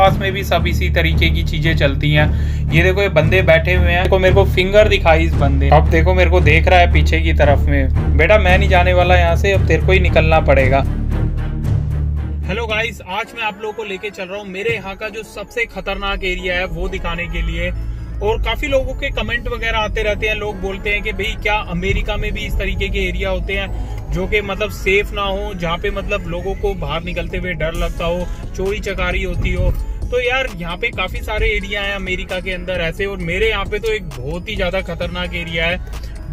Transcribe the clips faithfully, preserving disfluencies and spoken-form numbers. आसपास में भी सब इसी तरीके की चीजें चलती हैं। ये देखो ये बंदे बैठे हुए हैं, देखो मेरे को फिंगर दिखाई इस बंदे, अब देखो मेरे को देख रहा है पीछे की तरफ में। बेटा मैं नहीं जाने वाला यहाँ से, अब तेरे को ही निकलना पड़ेगा। हेलो गाइस, आज मैं आप लोगों को लेके चल रहा हूँ मेरे यहाँ का जो सबसे खतरनाक एरिया है वो दिखाने के लिए। और काफी लोगों के कमेंट वगैरह आते रहते हैं, लोग बोलते हैं कि भाई क्या अमेरिका में भी इस तरीके के एरिया होते हैं जो कि मतलब सेफ ना हो, जहाँ पे मतलब लोगों को बाहर निकलते हुए डर लगता हो, चोरी चकारी होती हो। तो यार यहाँ पे काफी सारे एरिया हैं अमेरिका के अंदर ऐसे, और मेरे यहाँ पे तो एक बहुत ही ज्यादा खतरनाक एरिया है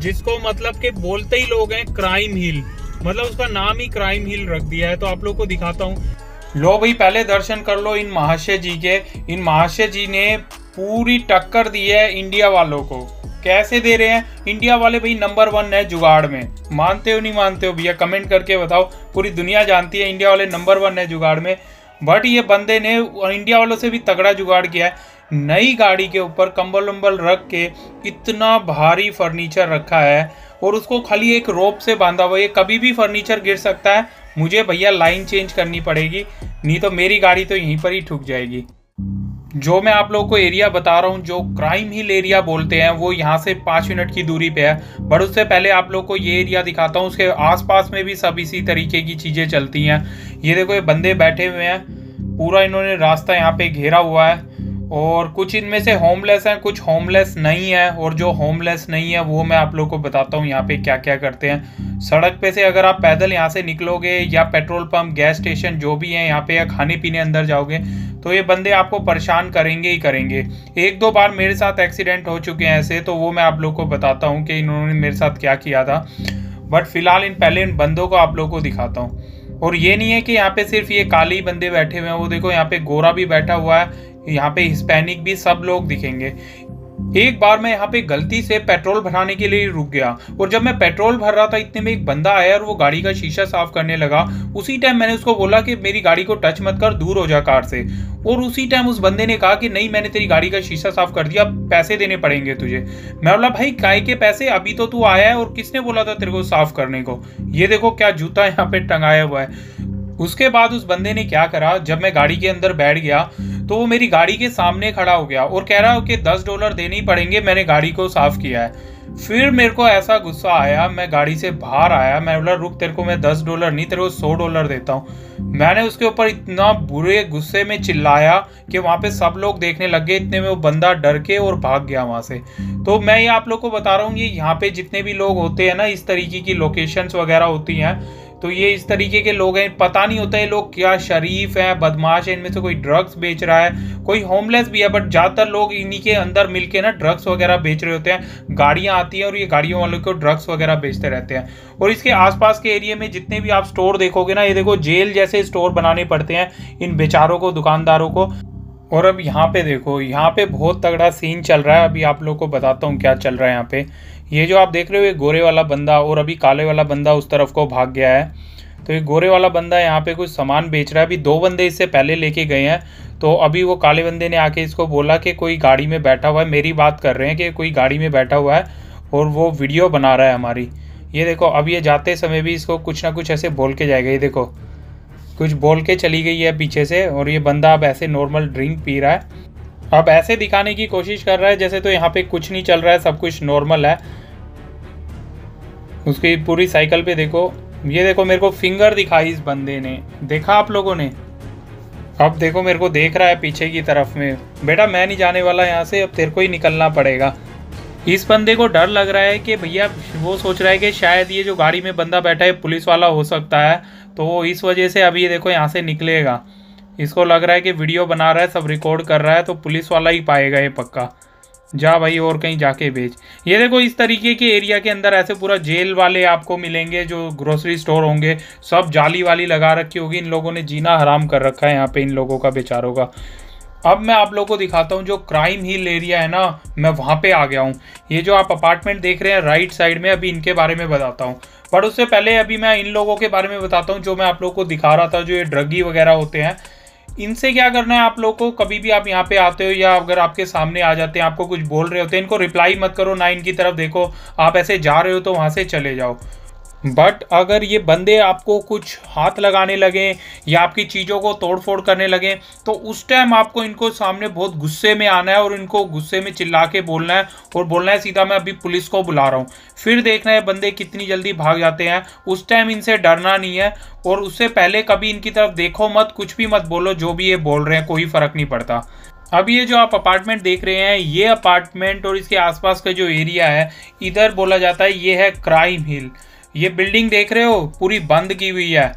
जिसको मतलब के बोलते ही लोग हैं क्राइम हिल, मतलब उसका नाम ही क्राइम हिल रख दिया है। तो आप लोग को दिखाता हूँ। लो भाई पहले दर्शन कर लो इन महाशय जी के। इन महाशय जी ने पूरी टक्कर दी है इंडिया वालों को। कैसे दे रहे हैं इंडिया वाले भाई, नंबर वन है जुगाड़ में। मानते हो नहीं मानते हो भैया कमेंट करके बताओ, पूरी दुनिया जानती है इंडिया वाले नंबर वन है जुगाड़ में। बट ये बंदे ने इंडिया वालों से भी तगड़ा जुगाड़ किया है। नई गाड़ी के ऊपर कंबल उम्बल रख के इतना भारी फर्नीचर रखा है और उसको खाली एक रोप से बांधा हुआ है, कभी भी फर्नीचर गिर सकता है। मुझे भैया लाइन चेंज करनी पड़ेगी, नहीं तो मेरी गाड़ी तो यहीं पर ही ठुक जाएगी। जो मैं आप लोगों को एरिया बता रहा हूँ जो क्राइम हिल एरिया बोलते हैं, वो यहाँ से पाँच मिनट की दूरी पे है। बट उससे पहले आप लोगों को ये एरिया दिखाता हूँ, उसके आसपास में भी सब इसी तरीके की चीज़ें चलती हैं। ये देखो ये बंदे बैठे हुए हैं, पूरा इन्होंने रास्ता यहाँ पे घेरा हुआ है। और कुछ इनमें से होमलेस हैं, कुछ होमलेस नहीं है, और जो होमलेस नहीं है वो मैं आप लोग को बताता हूँ यहाँ पे क्या क्या करते हैं। सड़क पे से अगर आप पैदल यहाँ से निकलोगे या पेट्रोल पंप गैस स्टेशन जो भी है यहाँ पे, या खाने पीने अंदर जाओगे तो ये बंदे आपको परेशान करेंगे ही करेंगे। एक दो बार मेरे साथ एक्सीडेंट हो चुके हैं ऐसे, तो वो मैं आप लोग को बताता हूँ कि इन्होंने मेरे साथ क्या किया था। बट फिलहाल इन पहले इन बंदों को आप लोग को दिखाता हूँ। और ये नहीं है कि यहाँ पे सिर्फ ये काले बंदे बैठे हुए हैं, वो देखो यहाँ पे गोरा भी बैठा हुआ है, यहाँ पे हिस्पैनिक भी सब लोग दिखेंगे। एक बार मैं यहाँ पे गलती से पेट्रोल भराने के लिए रुक गया, और जब मैं पेट्रोल भर रहा था इतने में एक बंदा आया और वो गाड़ी का शीशा साफ करने लगा। उसी टाइम मैंने उसको बोला कि मेरी गाड़ी को टच मत कर, दूर हो जा कार से। और उसी टाइम उस बंदे ने कहा कि नहीं मैंने तेरी गाड़ी का शीशा साफ कर दिया, पैसे देने पड़ेंगे तुझे। मैं बोला भाई काय के पैसे, अभी तो तू आया है और किसने बोला था तेरे को साफ करने को। ये देखो क्या जूता यहाँ पे टंगाया हुआ है। उसके बाद उस बंदे ने क्या करा, जब मैं गाड़ी के अंदर बैठ गया तो वो मेरी गाड़ी के सामने खड़ा हो गया और कह रहा है कि दस डॉलर देने ही पड़ेंगे, मैंने गाड़ी को साफ किया है। फिर मेरे को ऐसा गुस्सा आया, मैं गाड़ी से बाहर आया, मैं बोला रुक तेरे को मैं दस डॉलर नहीं तेरे को सौ डॉलर देता हूँ। मैंने उसके ऊपर इतना बुरे गुस्से में चिल्लाया कि वहाँ पे सब लोग देखने लग गए। इतने में वो बंदा डर के और भाग गया वहाँ से। तो मैं ये आप लोग को बता रहा हूँ, ये यहाँ पे जितने भी लोग होते हैं ना, इस तरीके की लोकेशंस वगैरह होती हैं, तो ये इस तरीके के लोग हैं। पता नहीं होता है लोग क्या शरीफ हैं, बदमाश हैं, इनमें से कोई ड्रग्स बेच रहा है, कोई होमलेस भी है। बट ज़्यादातर लोग इन्हीं के अंदर मिलके ना ड्रग्स वगैरह बेच रहे होते हैं। गाड़ियाँ आती हैं और ये गाड़ियों वालों को ड्रग्स वगैरह बेचते रहते हैं। और इसके आसपास के एरिया में जितने भी आप स्टोर देखोगे ना, ये देखो जेल जैसे स्टोर बनाने पड़ते हैं इन बेचारों को, दुकानदारों को। और अब यहाँ पे देखो, यहाँ पे बहुत तगड़ा सीन चल रहा है। अभी आप लोग को बताता हूँ क्या चल रहा है यहाँ पे। ये जो आप देख रहे हो ये गोरे वाला बंदा, और अभी काले वाला बंदा उस तरफ को भाग गया है। तो ये गोरे वाला बंदा यहाँ पे कुछ सामान बेच रहा है। अभी दो बंदे इससे पहले लेके गए हैं, तो अभी वो काले बंदे ने आके इसको बोला कि कोई गाड़ी में बैठा हुआ है, मेरी बात कर रहे हैं कि कोई गाड़ी में बैठा हुआ है और वो वीडियो बना रहा है हमारी। ये देखो अब ये जाते समय भी इसको कुछ ना कुछ ऐसे बोल के जाएगा। ये देखो कुछ बोल के चली गई है पीछे से, और ये बंदा अब ऐसे नॉर्मल ड्रिंक पी रहा है। अब ऐसे दिखाने की कोशिश कर रहा है जैसे तो यहाँ पे कुछ नहीं चल रहा है, सब कुछ नॉर्मल है। उसकी पूरी साइकिल पे देखो, ये देखो मेरे को फिंगर दिखाई इस बंदे ने, देखा आप लोगों ने। अब देखो मेरे को देख रहा है पीछे की तरफ में। बेटा मैं नहीं जाने वाला यहाँ से, अब तेरे को ही निकलना पड़ेगा। इस बंदे को डर लग रहा है कि भैया वो सोच रहा है कि शायद ये जो गाड़ी में बंदा बैठा है पुलिस वाला हो सकता है, तो इस वजह से अभी ये देखो यहाँ से निकलेगा। इसको लग रहा है कि वीडियो बना रहा है, सब रिकॉर्ड कर रहा है, तो पुलिस वाला ही पाएगा ये पक्का। जा भाई और कहीं जाके बेच। ये देखो इस तरीके के एरिया के अंदर ऐसे पूरा जेल वाले आपको मिलेंगे, जो ग्रोसरी स्टोर होंगे सब जाली वाली लगा रखी होगी। इन लोगों ने जीना हराम कर रखा है यहाँ पे इन लोगों का, बेचारों का। अब मैं आप लोगों को दिखाता हूँ जो क्राइम हिल एरिया है ना, मैं वहाँ पे आ गया हूँ। ये जो आप अपार्टमेंट देख रहे हैं राइट साइड में, अभी इनके बारे में बताता हूँ। बट उससे पहले अभी मैं इन लोगों के बारे में बताता हूँ जो मैं आप लोगों को दिखा रहा था, जो ये ड्रगी वगैरह होते हैं। इनसे क्या करना है आप लोगों को, कभी भी आप यहाँ पे आते हो या अगर आपके सामने आ जाते हैं, आपको कुछ बोल रहे होते हैं, इनको रिप्लाई मत करो ना इनकी तरफ देखो। आप ऐसे जा रहे हो तो वहाँ से चले जाओ। बट अगर ये बंदे आपको कुछ हाथ लगाने लगें या आपकी चीज़ों को तोड़फोड़ करने लगें तो उस टाइम आपको इनको सामने बहुत गुस्से में आना है और इनको गुस्से में चिल्ला के बोलना है और बोलना है सीधा मैं अभी पुलिस को बुला रहा हूँ। फिर देखना है बंदे कितनी जल्दी भाग जाते हैं। उस टाइम इनसे डरना नहीं है और उससे पहले कभी इनकी तरफ देखो मत, कुछ भी मत बोलो, जो भी ये बोल रहे हैं कोई फ़र्क नहीं पड़ता। अब ये जो आप अपार्टमेंट देख रहे हैं, ये अपार्टमेंट और इसके आसपास का जो एरिया है, इधर बोला जाता है ये है क्राइम हिल। ये बिल्डिंग देख रहे हो पूरी बंद की हुई है,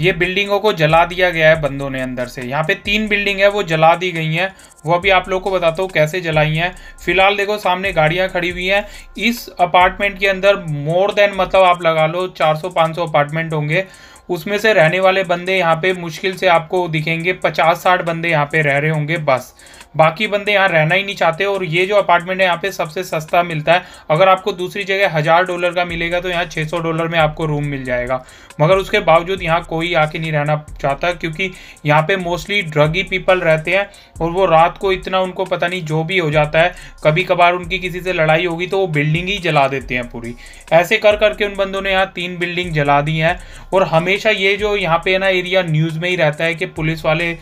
ये बिल्डिंगों को जला दिया गया है बंदों ने अंदर से। यहाँ पे तीन बिल्डिंग है वो जला दी गई हैं, वो अभी आप लोगों को बताता हूँ कैसे जलाई हैं। फिलहाल देखो सामने गाड़ियाँ खड़ी हुई हैं। इस अपार्टमेंट के अंदर मोर देन मतलब आप लगा लो चार सौ पाँच सौ अपार्टमेंट होंगे, उसमें से रहने वाले बंदे यहाँ पे मुश्किल से आपको दिखेंगे पचास साठ बंदे यहाँ पे रह रहे होंगे बस। बाकी बंदे यहाँ रहना ही नहीं चाहते और ये जो अपार्टमेंट है यहाँ पे सबसे सस्ता मिलता है। अगर आपको दूसरी जगह हज़ार डॉलर का मिलेगा तो यहाँ छह सौ डॉलर में आपको रूम मिल जाएगा। मगर उसके बावजूद यहाँ कोई आके नहीं रहना चाहता क्योंकि यहाँ पे मोस्टली ड्रगी पीपल रहते हैं और वो रात को इतना उनको पता नहीं जो भी हो जाता है। कभी कभार उनकी किसी से लड़ाई होगी तो वो बिल्डिंग ही जला देते हैं पूरी। ऐसे कर करके उन बंदों ने यहाँ तीन बिल्डिंग जला दी हैं। और हमेशा ये जो यहाँ पे ना एरिया न्यूज़ में ही रहता है कि पुलिस वाले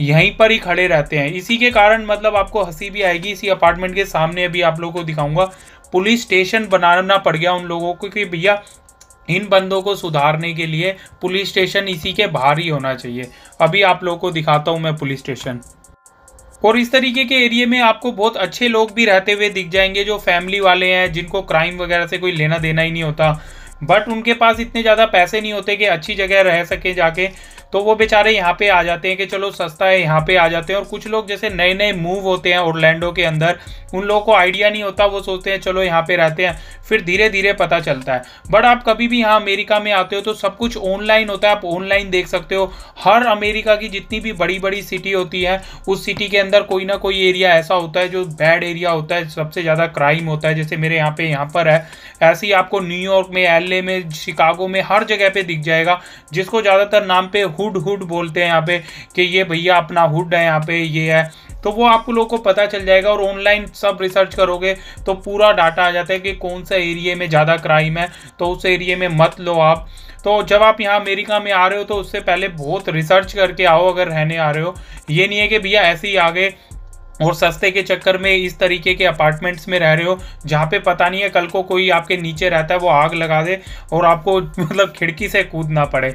यहीं पर ही खड़े रहते हैं। इसी के कारण मतलब आपको हंसी भी आएगी। इसी अपार्टमेंट के सामने अभी आप लोगों को दिखाऊंगा पुलिस स्टेशन बनाना पड़ गया उन लोगों को कि भैया इन बंदों को सुधारने के लिए पुलिस स्टेशन इसी के बाहर ही होना चाहिए। अभी आप लोगों को दिखाता हूं मैं पुलिस स्टेशन। और इस तरीके के एरिया में आपको बहुत अच्छे लोग भी रहते हुए दिख जाएंगे जो फैमिली वाले हैं, जिनको क्राइम वगैरह से कोई लेना देना ही नहीं होता, बट उनके पास इतने ज़्यादा पैसे नहीं होते कि अच्छी जगह रह सके जाके, तो वो बेचारे यहाँ पे आ जाते हैं कि चलो सस्ता है यहाँ पे आ जाते हैं। और कुछ लोग जैसे नए नए मूव होते हैं ऑरलैंडो के अंदर, उन लोगों को आइडिया नहीं होता, वो सोचते हैं चलो यहाँ पे रहते हैं, फिर धीरे धीरे पता चलता है। बट आप कभी भी यहाँ अमेरिका में आते हो तो सब कुछ ऑनलाइन होता है, आप ऑनलाइन देख सकते हो। हर अमेरिका की जितनी भी बड़ी बड़ी सिटी होती है उस सिटी के अंदर कोई ना कोई एरिया ऐसा होता है जो बैड एरिया होता है, सबसे ज़्यादा क्राइम होता है। जैसे मेरे यहाँ पे यहाँ पर है, ऐसे ही आपको न्यूयॉर्क में, एलए में, शिकागो में, हर जगह पर दिख जाएगा, जिसको ज़्यादातर नाम पे हुड हुड बोलते हैं यहाँ पे कि ये भैया अपना हुड है यहाँ पे ये है, तो वो आपको लोगों को पता चल जाएगा। और ऑनलाइन सब रिसर्च करोगे तो पूरा डाटा आ जाता है कि कौन सा एरिया में ज़्यादा क्राइम है, तो उस एरिया में मत लो आप। तो जब आप यहाँ अमेरिका में आ रहे हो तो उससे पहले बहुत रिसर्च करके आओ अगर रहने आ रहे हो। ये नहीं है कि भैया ऐसे ही आ गए और सस्ते के चक्कर में इस तरीके के अपार्टमेंट्स में रह रहे हो जहाँ पे पता नहीं है कल को कोई आपके नीचे रहता है वो आग लगा दे और आपको मतलब खिड़की से कूदना पड़े।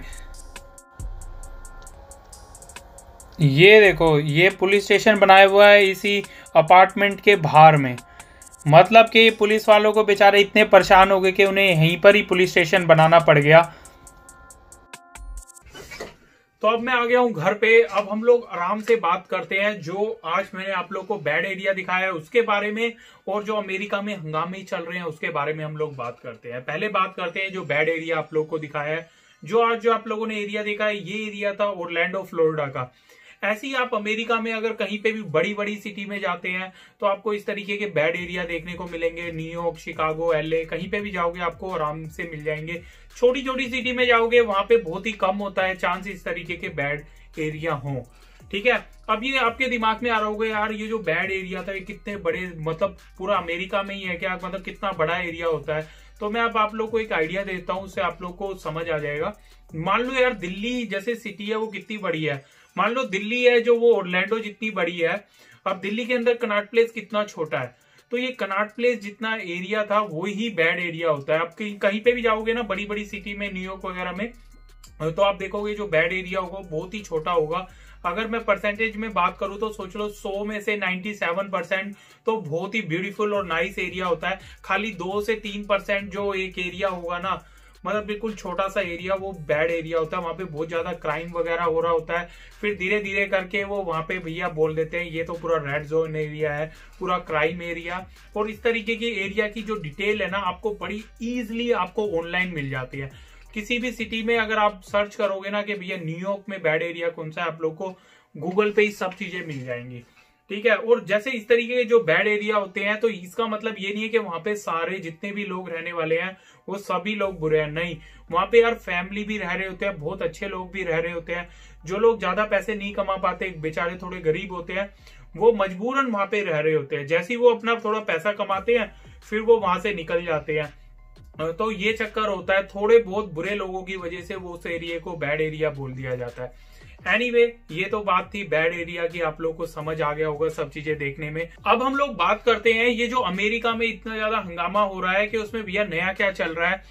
ये देखो ये पुलिस स्टेशन बनाया हुआ है इसी अपार्टमेंट के बाहर में, मतलब कि पुलिस वालों को बेचारे इतने परेशान हो गए कि उन्हें यहीं पर ही पुलिस स्टेशन बनाना पड़ गया। तो अब मैं आ गया हूं घर पे, अब हम लोग आराम से बात करते हैं। जो आज मैंने आप लोग को बैड एरिया दिखाया है उसके बारे में और जो अमेरिका में हंगामे चल रहे हैं उसके बारे में हम लोग बात करते हैं। पहले बात करते हैं जो बैड एरिया आप लोग को दिखाया है। जो आज जो आप लोगों ने एरिया देखा है ये एरिया था ऑरलैंडो फ्लोरिडा का। ऐसे ही आप अमेरिका में अगर कहीं पे भी बड़ी बड़ी सिटी में जाते हैं तो आपको इस तरीके के बैड एरिया देखने को मिलेंगे। न्यूयॉर्क, शिकागो, एलए, कहीं पे भी जाओगे आपको आराम से मिल जाएंगे। छोटी छोटी सिटी में जाओगे वहां पे बहुत ही कम होता है चांस इस तरीके के बैड एरिया हो। ठीक है, अब ये आपके दिमाग में आ रहा होगा यार ये जो बैड एरिया था ये कितने बड़े मतलब पूरा अमेरिका में ही है क्या, मतलब कितना बड़ा एरिया होता है। तो मैं अब आप लोग को एक आइडिया देता हूँ, उससे आप लोग को समझ आ जाएगा। मान लो यार दिल्ली जैसे सिटी है वो कितनी बड़ी है, मान लो दिल्ली है जो वो ऑरलैंडो जितनी बड़ी है। अब दिल्ली के अंदर कनॉट प्लेस कितना छोटा है, तो ये कनॉट प्लेस जितना एरिया था वो ही बैड एरिया होता है। आप कहीं पे भी जाओगे ना बड़ी बड़ी सिटी में न्यूयॉर्क वगैरह में तो आप देखोगे जो बैड एरिया होगा बहुत ही छोटा होगा। अगर मैं परसेंटेज में बात करूं तो सोच लो सौ में से सत्तानवे परसेंट तो बहुत ही ब्यूटीफुल और नाइस एरिया होता है। खाली दो से तीन परसेंट जो एक एरिया होगा ना मतलब बिल्कुल छोटा सा एरिया वो बैड एरिया होता है, वहां पे बहुत ज्यादा क्राइम वगैरह हो रहा होता है। फिर धीरे धीरे करके वो वहां पे भैया बोल देते हैं ये तो पूरा रेड जोन एरिया है, पूरा क्राइम एरिया। और इस तरीके की एरिया की जो डिटेल है ना आपको बड़ी ईजिली आपको ऑनलाइन मिल जाती है। किसी भी सिटी में अगर आप सर्च करोगे ना कि भैया न्यूयॉर्क में बैड एरिया कौन सा है, आप लोग को गूगल पे ही सब चीजें मिल जाएंगी। ठीक है, और जैसे इस तरीके के जो बैड एरिया होते हैं तो इसका मतलब ये नहीं है कि वहां पे सारे जितने भी लोग रहने वाले हैं वो सभी लोग बुरे हैं, नहीं। वहां पे यार फैमिली भी रह रहे होते हैं, बहुत अच्छे लोग भी रह रहे होते हैं। जो लोग ज्यादा पैसे नहीं कमा पाते, बेचारे थोड़े गरीब होते हैं, वो मजबूरन वहां पे रह रहे होते हैं। जैसे ही वो अपना थोड़ा पैसा कमाते हैं फिर वो वहां से निकल जाते हैं। तो ये चक्कर होता है, थोड़े बहुत बुरे लोगों की वजह से वो उस एरिया को बैड एरिया बोल दिया जाता है। एनीवे anyway, ये तो बात थी बैड एरिया की, आप लोग को समझ आ गया होगा सब चीजें देखने में। अब हम लोग बात करते हैं ये जो अमेरिका में इतना ज्यादा हंगामा हो रहा है कि उसमें भैया नया क्या चल रहा है।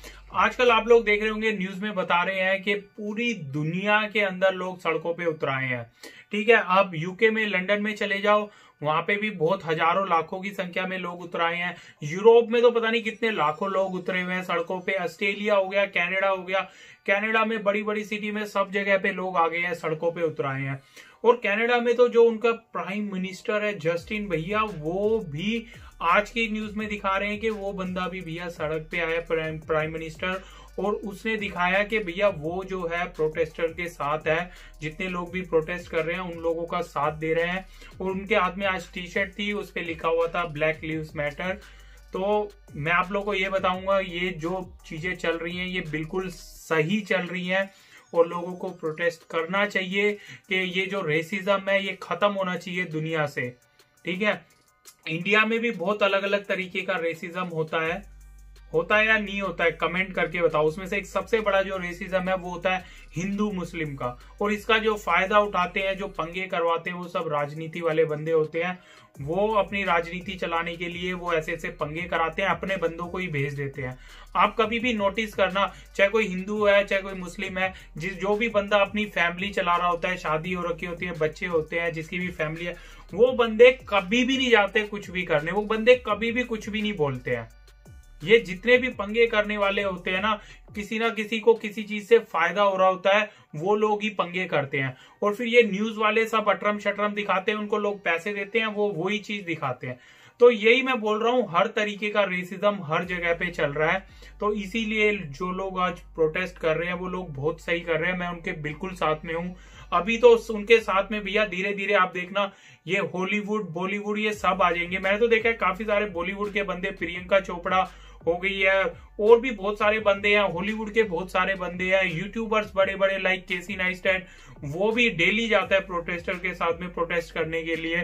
आजकल आप लोग देख रहे होंगे न्यूज में बता रहे हैं कि पूरी दुनिया के अंदर लोग सड़कों पे उतर आए हैं, ठीक है। आप यूके में लंदन में चले जाओ, वहां पे भी बहुत हजारों लाखों की संख्या में लोग उतर आए हैं। यूरोप में तो पता नहीं कितने लाखों लोग उतरे हुए हैं सड़कों पे। ऑस्ट्रेलिया हो गया, कनाडा हो गया, कनाडा में बड़ी बड़ी सिटी में सब जगह पे लोग आ गए हैं, सड़कों पे उतर आए हैं। और कनाडा में तो जो उनका प्राइम मिनिस्टर है जस्टिन भैया, वो भी आज की न्यूज में दिखा रहे हैं कि वो बंदा भी भैया सड़क पे आया, प्राइम मिनिस्टर, और उसने दिखाया कि भैया वो जो है प्रोटेस्टर के साथ है, जितने लोग भी प्रोटेस्ट कर रहे हैं उन लोगों का साथ दे रहे हैं। और उनके हाथ में आज टी शर्ट थी, उस पे लिखा हुआ था ब्लैक लिव्स मैटर। तो मैं आप लोगों को ये बताऊंगा, ये जो चीजें चल रही हैं ये बिल्कुल सही चल रही हैं और लोगों को प्रोटेस्ट करना चाहिए कि ये जो रेसिज्म है ये खत्म होना चाहिए दुनिया से, ठीक है। इंडिया में भी बहुत अलग अलग तरीके का रेसिज्म होता है, होता है या नहीं होता है, कमेंट करके बताओ। उसमें से एक सबसे बड़ा जो रेसिज्म है वो होता है हिंदू मुस्लिम का, और इसका जो फायदा उठाते हैं, जो पंगे करवाते हैं, वो सब राजनीति वाले बंदे होते हैं। वो अपनी राजनीति चलाने के लिए वो ऐसे ऐसे पंगे कराते हैं, अपने बंदों को ही भेज देते हैं। आप कभी भी नोटिस करना, चाहे कोई हिंदू है चाहे कोई मुस्लिम है, जिस जो भी बंदा अपनी फैमिली चला रहा होता है, शादी हो रखी होती है, बच्चे होते हैं, जिसकी भी फैमिली है, वो बंदे कभी भी नहीं जाते कुछ भी करने, वो बंदे कभी भी कुछ भी नहीं बोलते हैं। ये जितने भी पंगे करने वाले होते हैं ना, किसी ना किसी को किसी चीज से फायदा हो रहा होता है, वो लोग ही पंगे करते हैं। और फिर ये न्यूज वाले सब अटरम शटरम दिखाते हैं, उनको लोग पैसे देते हैं, वो वही चीज दिखाते हैं। तो यही मैं बोल रहा हूँ, हर तरीके का रेसिज्म हर जगह पे चल रहा है। तो इसीलिए जो लोग आज प्रोटेस्ट कर रहे हैं वो लोग बहुत सही कर रहे हैं, मैं उनके बिल्कुल साथ में हूँ। अभी तो उनके साथ में भैया धीरे धीरे आप देखना, ये हॉलीवुड बॉलीवुड ये सब आ जाएंगे। मैंने तो देखा है काफी सारे बॉलीवुड के बंदे, प्रियंका चोपड़ा हो गई है, और भी बहुत सारे बंदे हैं, हॉलीवुड के बहुत सारे बंदे हैं, यूट्यूबर्स बड़े बड़े लाइक केसी नाइस्टेड, वो भी डेली जाता है प्रोटेस्टर के साथ में प्रोटेस्ट करने के लिए।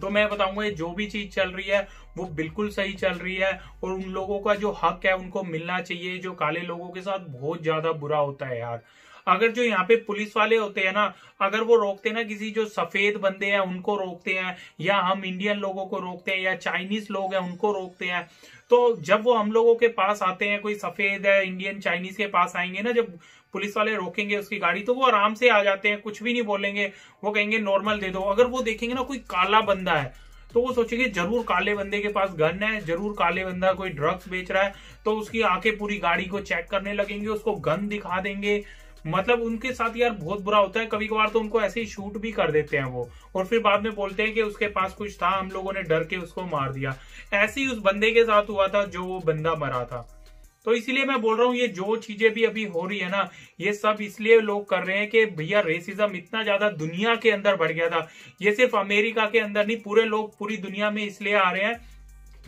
तो मैं बताऊंगा, जो भी चीज चल रही है वो बिल्कुल सही चल रही है, और उन लोगों का जो हक है उनको मिलना चाहिए जो काले लोगों के साथ बहुत ज्यादा बुरा होता है यार। अगर जो यहाँ पे पुलिस वाले होते हैं ना, अगर वो रोकते ना किसी, जो सफेद बंदे हैं उनको रोकते हैं, या हम इंडियन लोगों को रोकते हैं, या चाइनीज लोग हैं उनको रोकते हैं, तो जब वो हम लोगों के पास आते हैं, कोई सफेद है, इंडियन, चाइनीज के पास आएंगे ना, जब पुलिस वाले रोकेंगे उसकी गाड़ी, तो वो आराम से आ जाते हैं, कुछ भी नहीं बोलेंगे, वो कहेंगे नॉर्मल दे दो। अगर वो देखेंगे ना कोई काला बंदा है, तो वो सोचेंगे जरूर काले बंदे के पास गन है, जरूर काले बंदा कोई ड्रग्स बेच रहा है, तो उसकी आके पूरी गाड़ी को चेक करने लगेंगे, उसको गन दिखा देंगे। मतलब उनके साथ यार बहुत बुरा होता है। कभी कभार तो उनको ऐसे ही शूट भी कर देते हैं वो, और फिर बाद में बोलते हैं कि उसके पास कुछ था, हम लोगों ने डर के उसको मार दिया। ऐसे ही उस बंदे के साथ हुआ था जो वो बंदा मरा था। तो इसीलिए मैं बोल रहा हूँ, ये जो चीजें भी अभी हो रही है ना, ये सब इसलिए लोग कर रहे हैं कि भैया रेसिज्म इतना ज्यादा दुनिया के अंदर बढ़ गया था। ये सिर्फ अमेरिका के अंदर नहीं, पूरे लोग पूरी दुनिया में इसलिए आ रहे हैं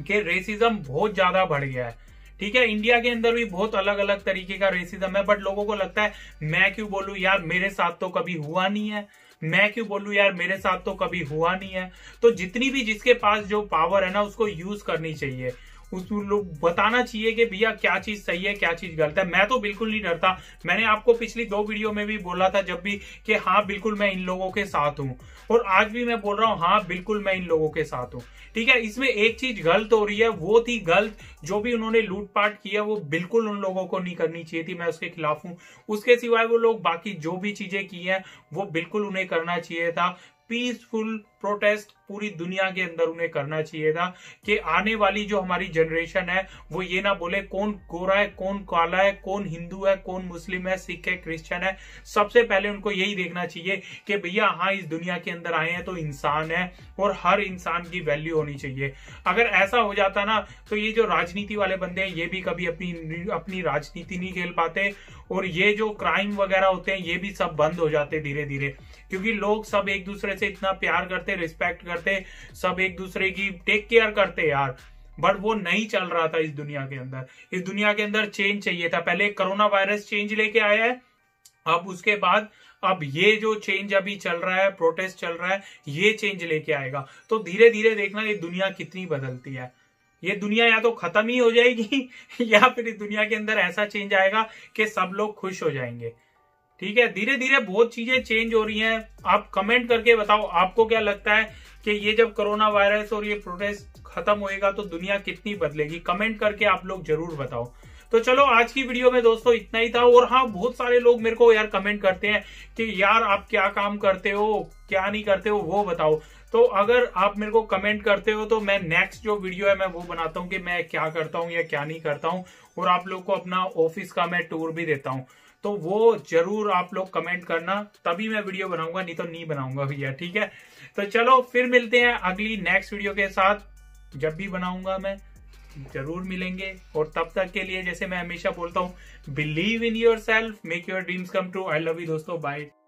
कि रेसिज्म बहुत ज्यादा बढ़ गया है, ठीक है। इंडिया के अंदर भी बहुत अलग अलग तरीके का रेसिज्म है, बट लोगों को लगता है मैं क्यों बोलूं यार, मेरे साथ तो कभी हुआ नहीं है, मैं क्यों बोलूं यार, मेरे साथ तो कभी हुआ नहीं है। तो जितनी भी जिसके पास जो पावर है ना, उसको यूज करनी चाहिए, उसको लोग बताना चाहिए कि भैया क्या चीज सही है क्या चीज गलत है। मैं तो बिल्कुल नहीं डरता, मैंने आपको पिछली दो वीडियो में भी बोला था जब भी, कि हाँ बिल्कुल मैं इन लोगों के साथ हूँ, और आज भी मैं बोल रहा हूँ हाँ बिल्कुल मैं इन लोगों के साथ हूँ, ठीक है। इसमें एक चीज गलत हो रही है, वो थी गलत जो भी उन्होंने लूटपाट किया, वो बिल्कुल उन लोगों को नहीं करनी चाहिए थी, मैं उसके खिलाफ हूँ। उसके सिवाय वो लोग बाकी जो भी चीजें की है वो बिल्कुल उन्हें करना चाहिए था। पीसफुल प्रोटेस्ट पूरी दुनिया के अंदर उन्हें करना चाहिए था, कि आने वाली जो हमारी जनरेशन है वो ये ना बोले कौन गोरा है, कौन काला है, कौन हिंदू है, कौन मुस्लिम है, सिख है, क्रिश्चियन है। सबसे पहले उनको यही देखना चाहिए कि भैया हाँ इस दुनिया के अंदर आए हैं तो इंसान है, और हर इंसान की वैल्यू होनी चाहिए। अगर ऐसा हो जाता ना, तो ये जो राजनीति वाले बंदे हैं ये भी कभी अपनी अपनी राजनीति नहीं खेल पाते, और ये जो क्राइम वगैरह होते हैं ये भी सब बंद हो जाते धीरे धीरे, क्योंकि लोग सब एक दूसरे से इतना प्यार करते, रिस्पेक्ट करते, सब एक दूसरे की टेक केयर करते यार, बट वो नहीं चल रहा था इस दुनिया के अंदर। इस दुनिया के अंदर चेंज चाहिए था, पहले कोरोना वायरस चेंज लेके आया है, अब उसके बाद अब ये जो चेंज अभी चल रहा है, प्रोटेस्ट चल रहा है, ये चेंज लेके आएगा। तो धीरे धीरे देखना ये दुनिया कितनी बदलती है, ये दुनिया या तो खत्म ही हो जाएगी या फिर इस दुनिया के अंदर ऐसा चेंज आएगा कि सब लोग खुश हो जाएंगे। ठीक है, धीरे धीरे बहुत चीजें चेंज हो रही हैं। आप कमेंट करके बताओ आपको क्या लगता है कि ये जब कोरोना वायरस और ये प्रोटेस्ट खत्म होएगा तो दुनिया कितनी बदलेगी। कमेंट करके आप लोग जरूर बताओ। तो चलो आज की वीडियो में दोस्तों इतना ही था। और हाँ, बहुत सारे लोग मेरे को यार कमेंट करते हैं कि यार आप क्या काम करते हो क्या नहीं करते हो वो बताओ। तो अगर आप मेरे को कमेंट करते हो तो मैं नेक्स्ट जो वीडियो है मैं वो बनाता हूँ कि मैं क्या करता हूँ या क्या नहीं करता हूँ। और आप लोग को अपना ऑफिस का मैं टूर भी देता हूँ, तो वो जरूर आप लोग कमेंट करना, तभी मैं वीडियो बनाऊंगा, नहीं तो नहीं बनाऊंगा भैया। ठीक है, तो चलो फिर मिलते हैं अगली नेक्स्ट वीडियो के साथ। जब भी बनाऊंगा मैं जरूर मिलेंगे। और तब तक के लिए जैसे मैं हमेशा बोलता हूँ, believe in yourself, make your dreams come true. I love you दोस्तों, बाय।